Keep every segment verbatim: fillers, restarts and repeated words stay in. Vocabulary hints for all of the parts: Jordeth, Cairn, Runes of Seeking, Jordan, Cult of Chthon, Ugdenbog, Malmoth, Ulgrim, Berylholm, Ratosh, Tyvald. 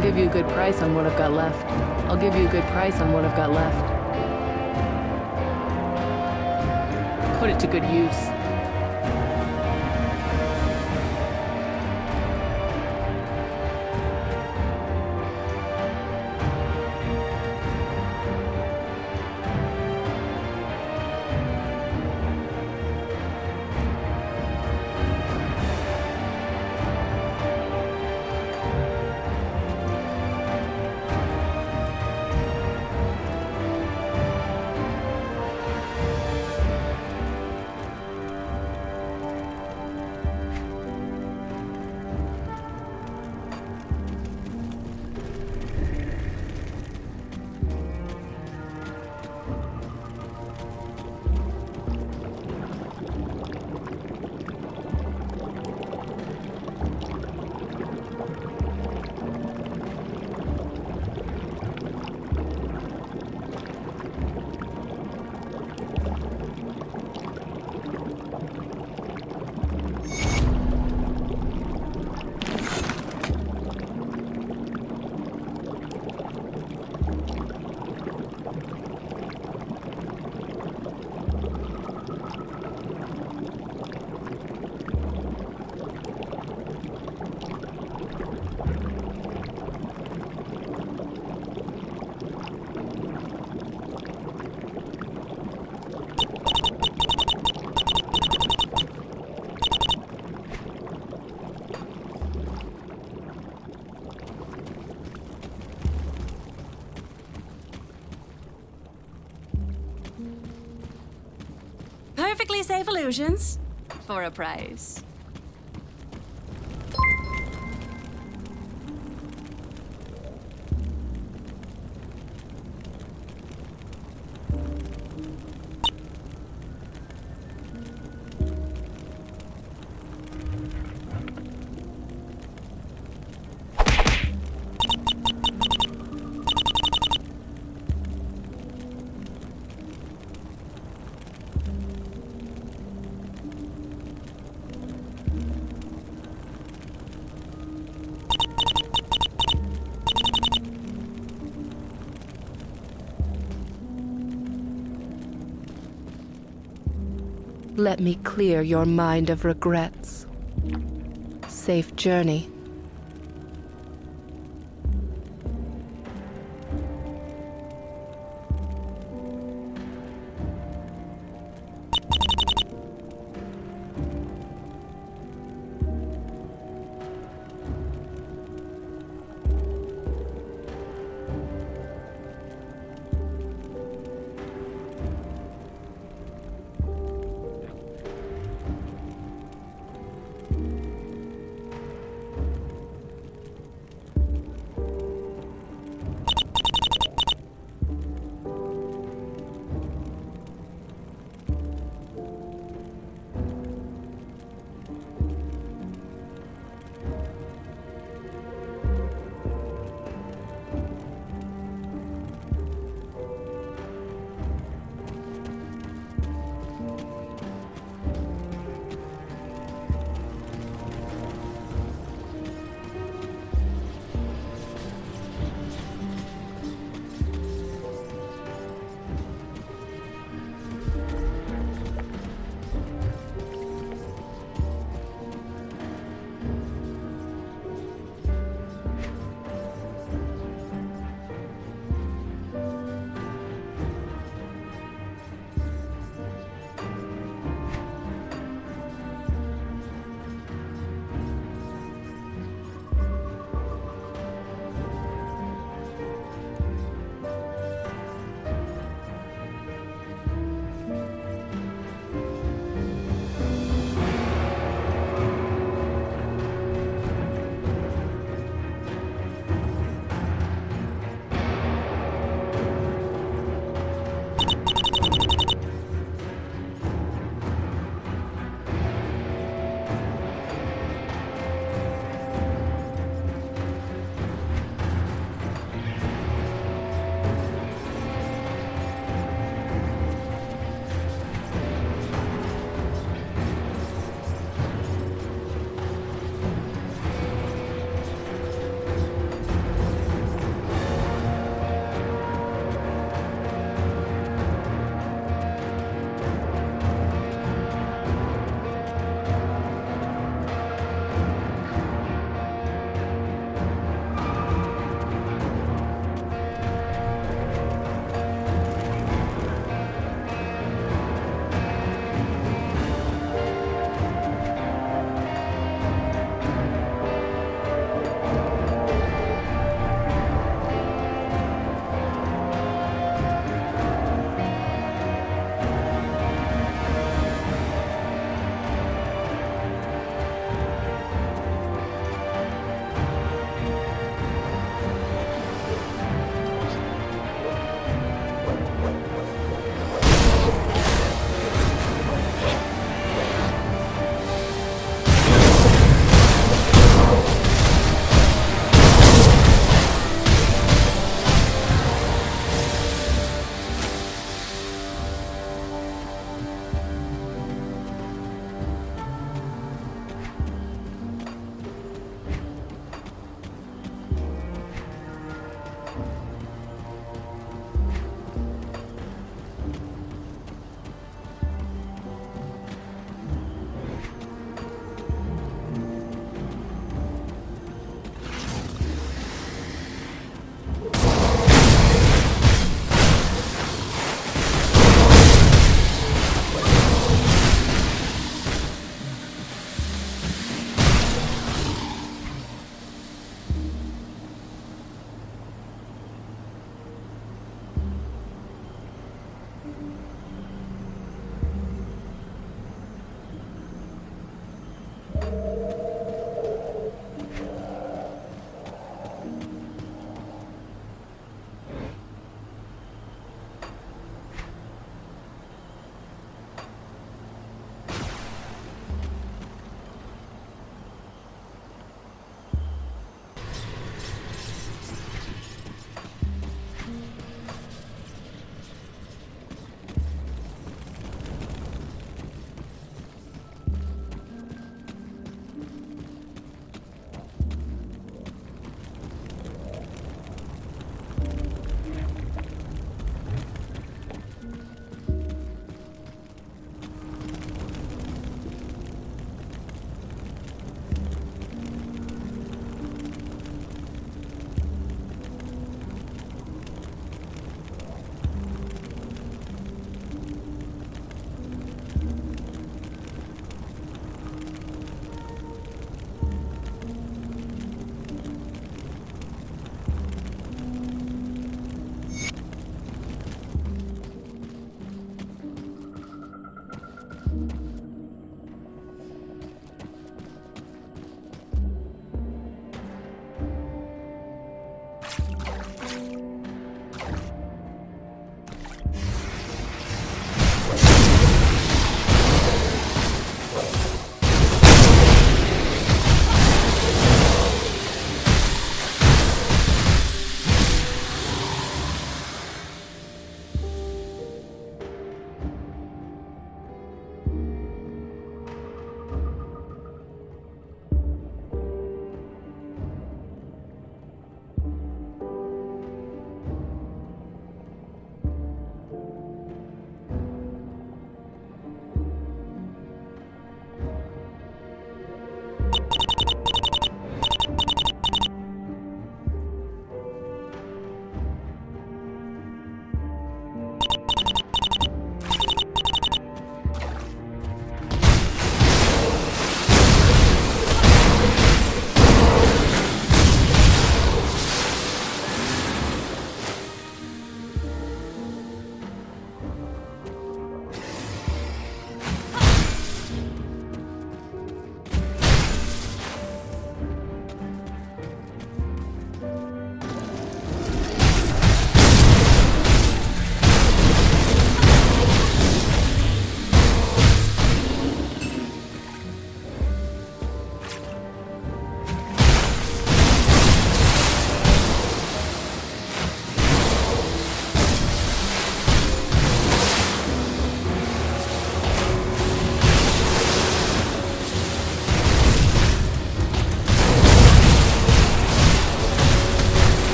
I'll give you a good price on what I've got left. I'll give you a good price on what I've got left. Put it to good use. Perfectly safe illusions for a price. Let me clear your mind of regrets. Safe journey.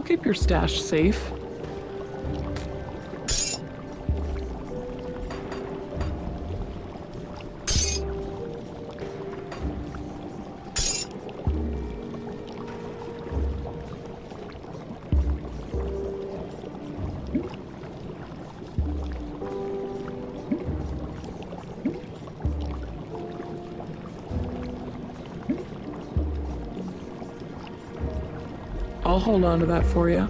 I'll keep your stash safe. I'll hold on to that for you.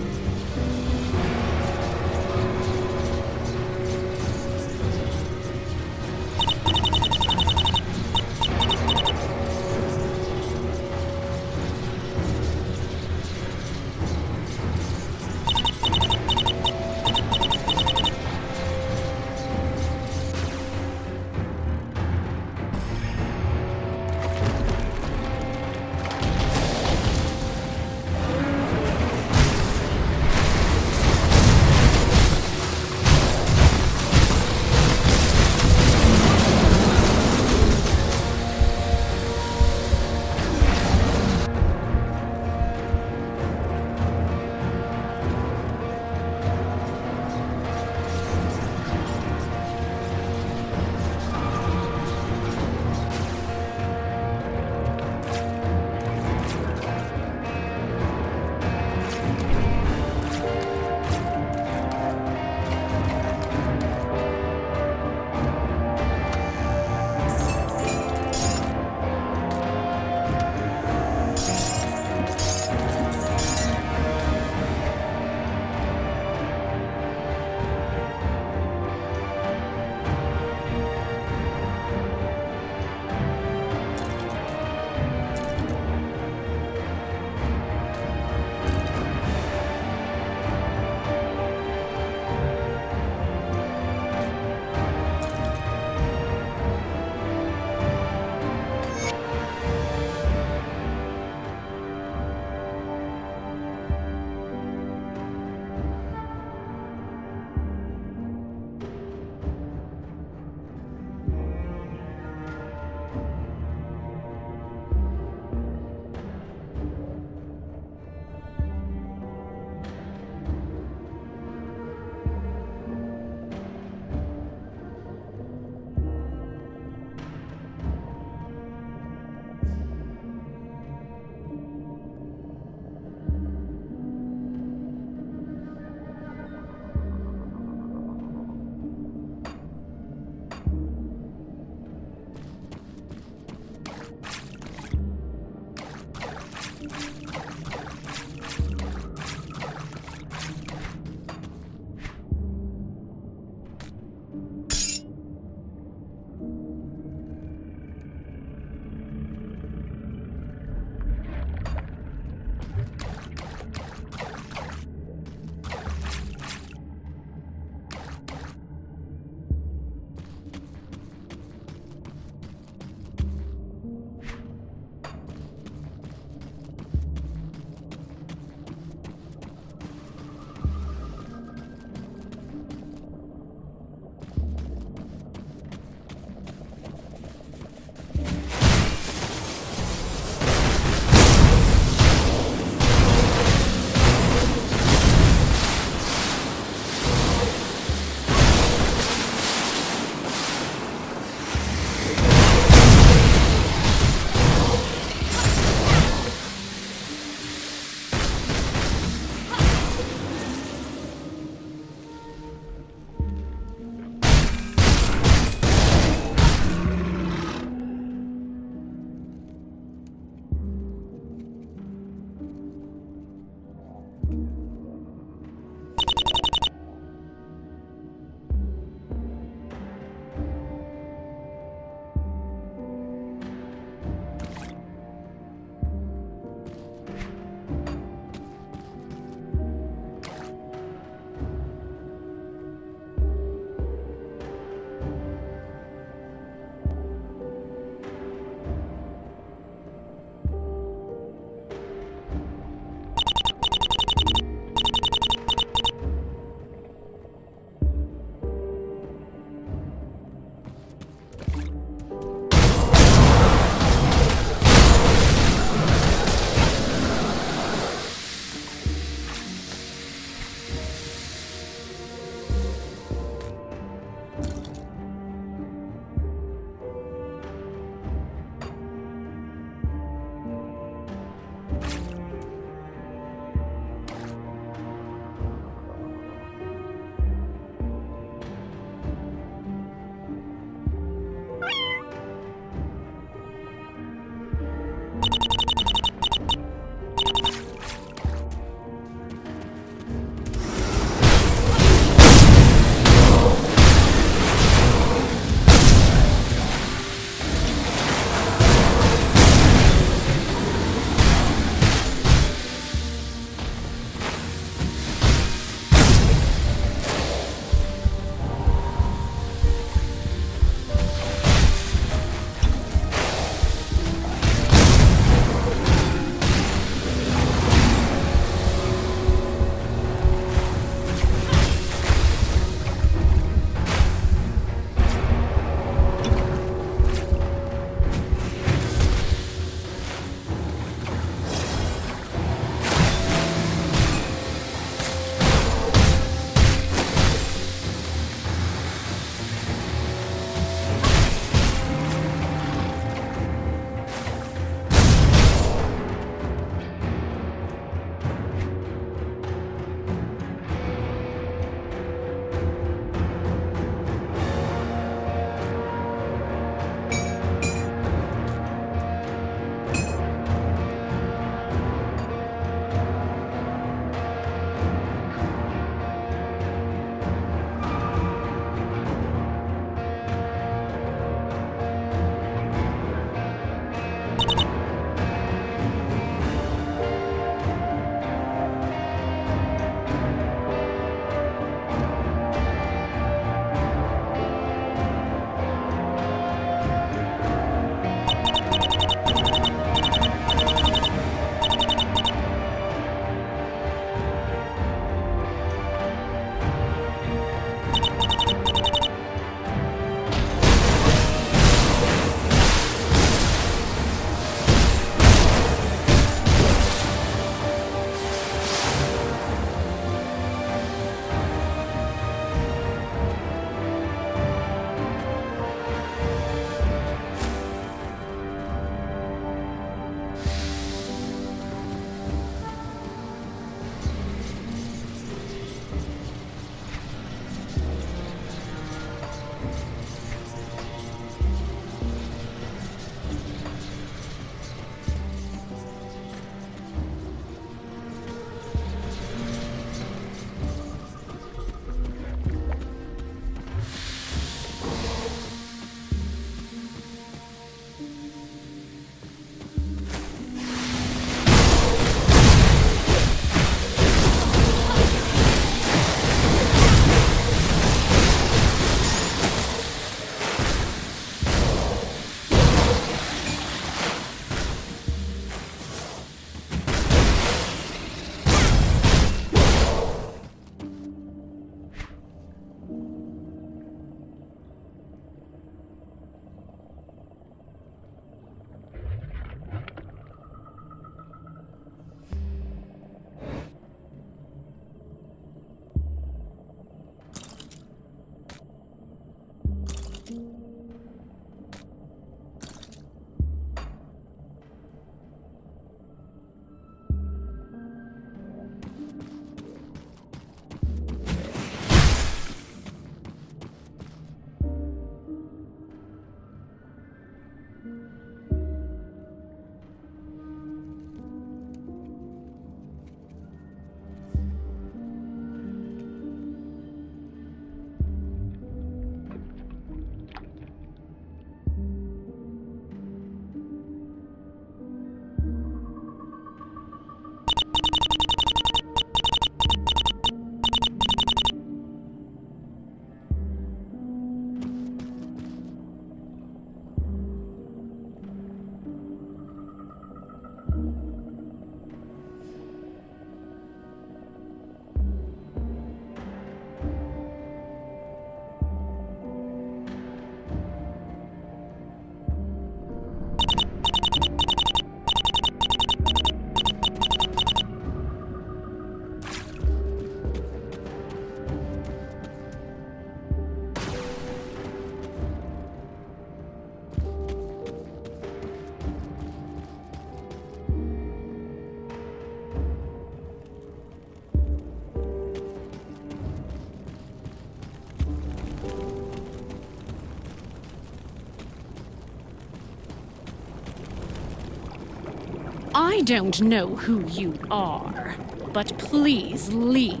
I don't know who you are, but please leave.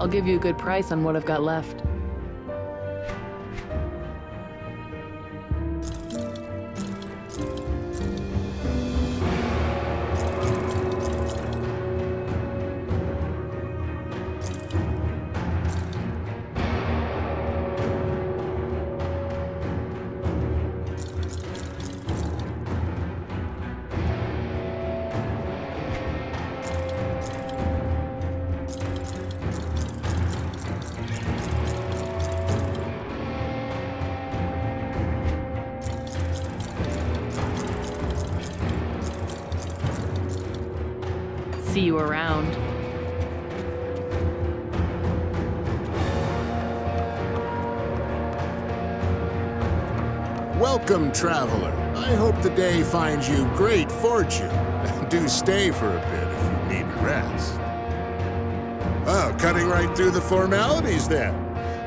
I'll give you a good price on what I've got left. See you around. Welcome, traveler. I hope the day finds you great fortune. Do stay for a bit if you need rest. Oh, cutting right through the formalities then.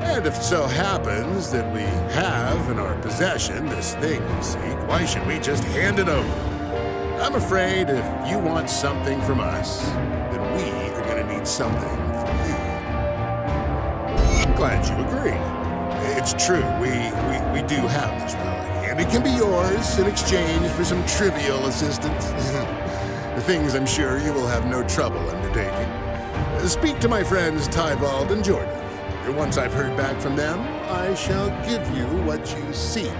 And if it so happens that we have in our possession this thing we seek, why should we just hand it over? I'm afraid if you want something from us, then we are going to need something from you. I'm glad you agree. It's true, we, we, we do have this relic, and it can be yours in exchange for some trivial assistance. Things I'm sure you will have no trouble undertaking. Speak to my friends Tyvald and Jordan. Once I've heard back from them, I shall give you what you seek.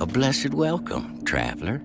A blessed welcome, traveler.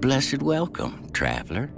blessed welcome, traveler.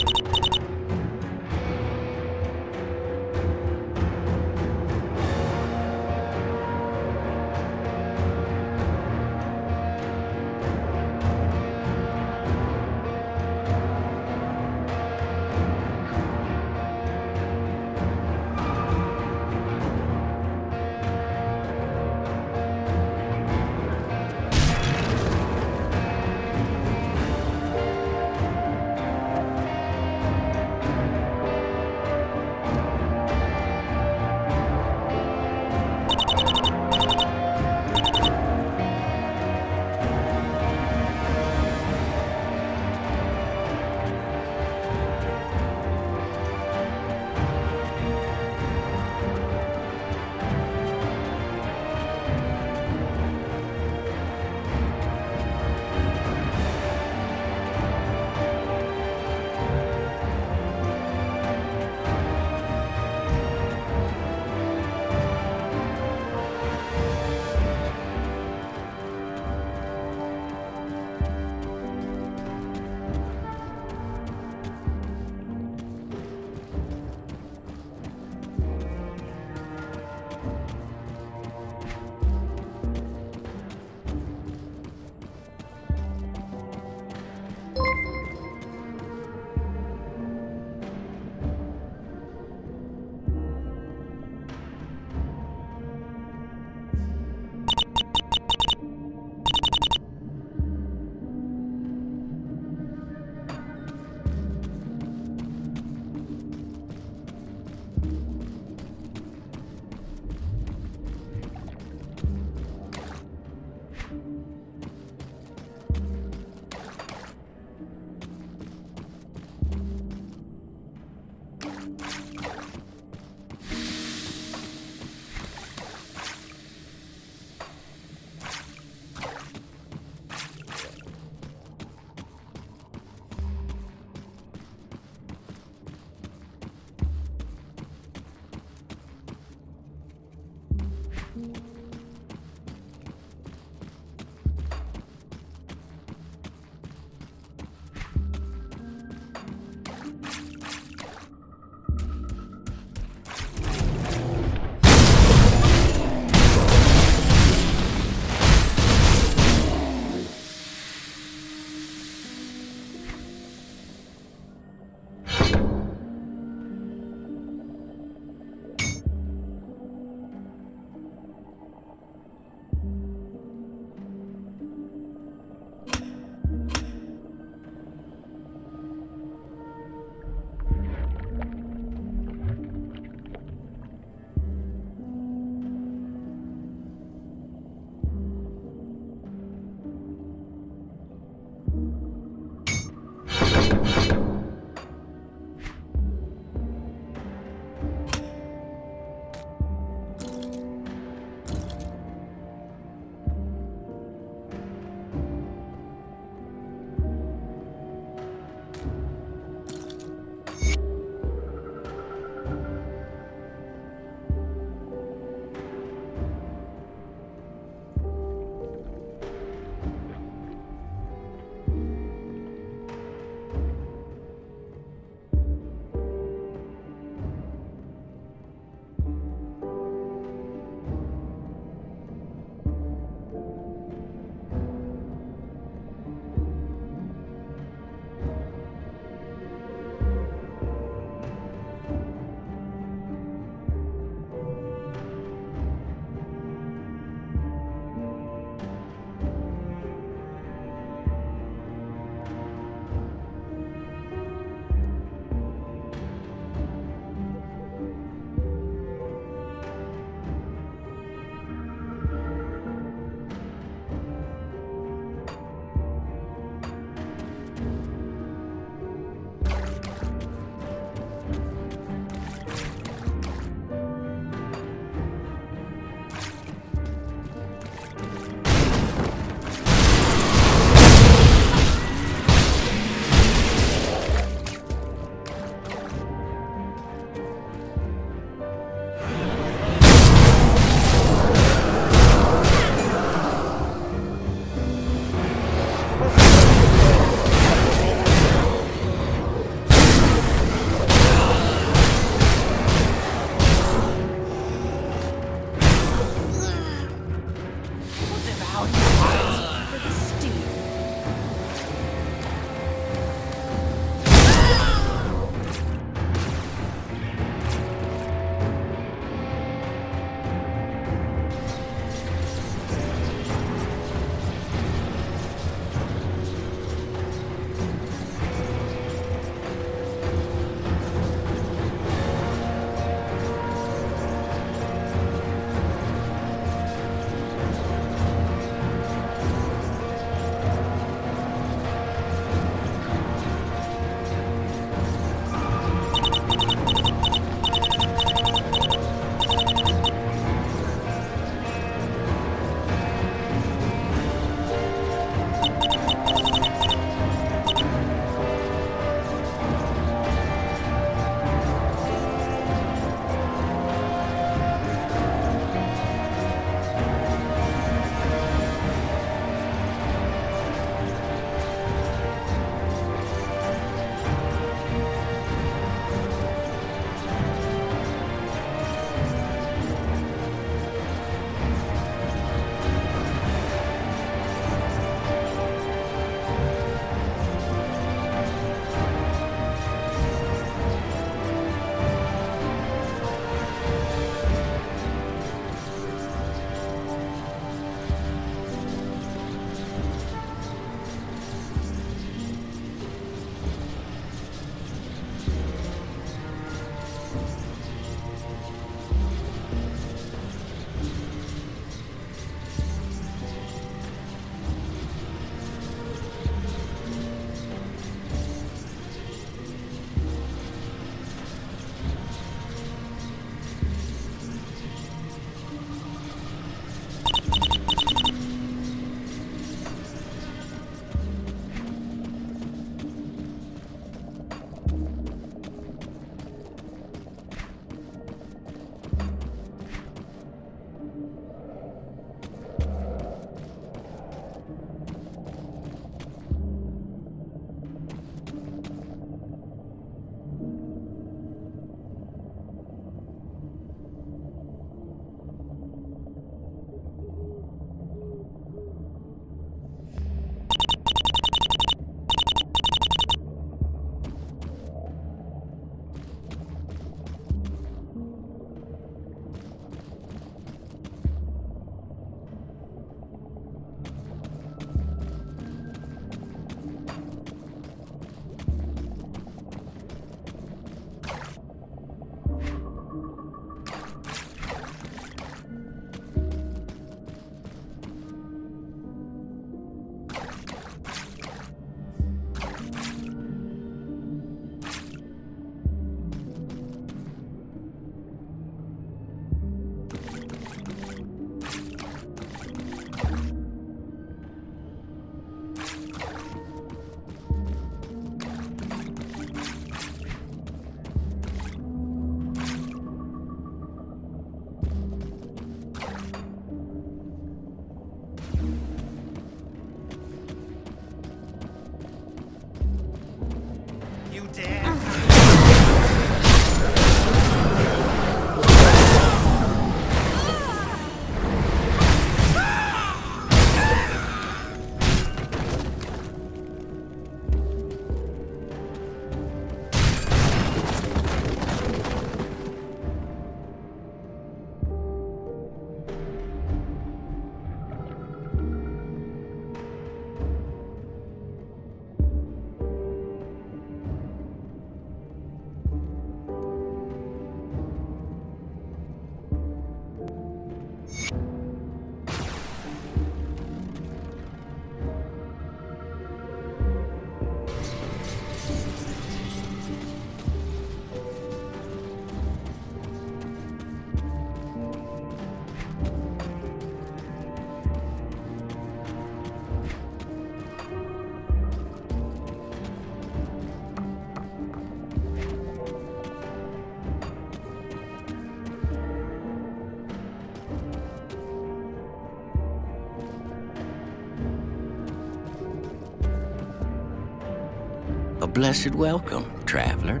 A blessed welcome, traveler.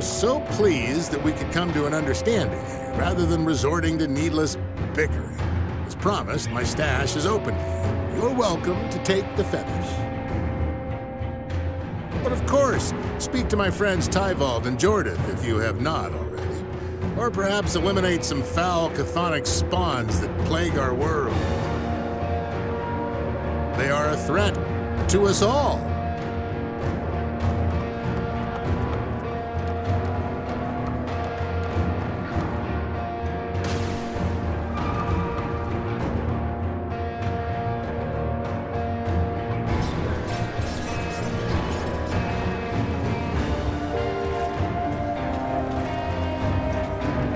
So pleased that we could come to an understanding rather than resorting to needless bickering. As promised, my stash is open. You're welcome to take the feathers. But of course, speak to my friends Tyvald and Jordeth if you have not already. Or perhaps eliminate some foul chthonic spawns that plague our world. They are a threat to us all.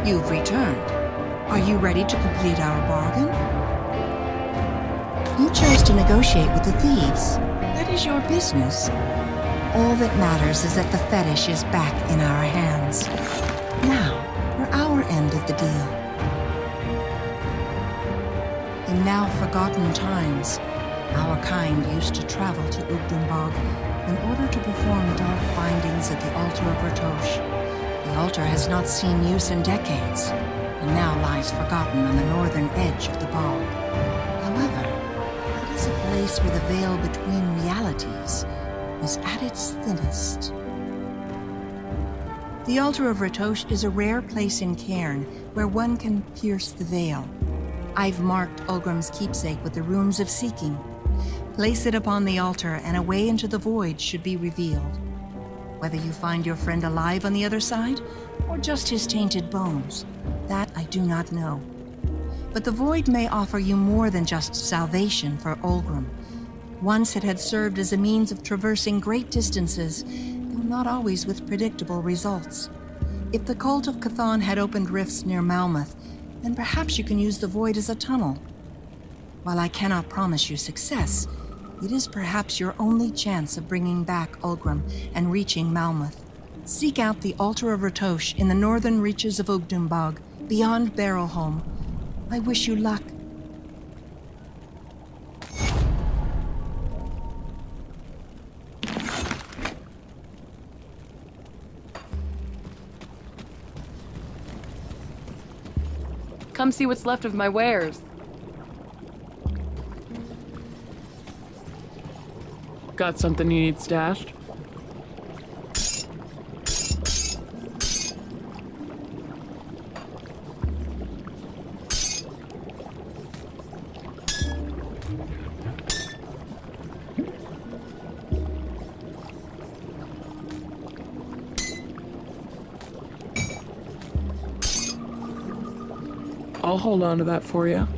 You've returned. Are you ready to complete our bargain? You chose to negotiate with the thieves. That is your business. All that matters is that the fetish is back in our hands. Now, for our end of the deal. In now forgotten times, our kind used to travel to Ugdenbog in order to perform dark bindings at the altar of Ratosh. The altar has not seen use in decades, and now lies forgotten on the northern edge of the bog. However, it is a place where the veil between realities is at its thinnest. The altar of Ratosh is a rare place in Cairn where one can pierce the veil. I've marked Ulgrim's keepsake with the Runes of Seeking. Place it upon the altar, and a way into the void should be revealed. Whether you find your friend alive on the other side, or just his tainted bones, that I do not know. But the void may offer you more than just salvation for Ulgrim. Once it had served as a means of traversing great distances, though not always with predictable results. If the Cult of Chthon had opened rifts near Malmoth, then perhaps you can use the void as a tunnel. While I cannot promise you success, it is perhaps your only chance of bringing back Ulgrim and reaching Malmoth. Seek out the Altar of Ratosh in the northern reaches of Ugdenbog, beyond Berylholm. I wish you luck. Come see what's left of my wares. Got something you need stashed? I'll hold on to that for you.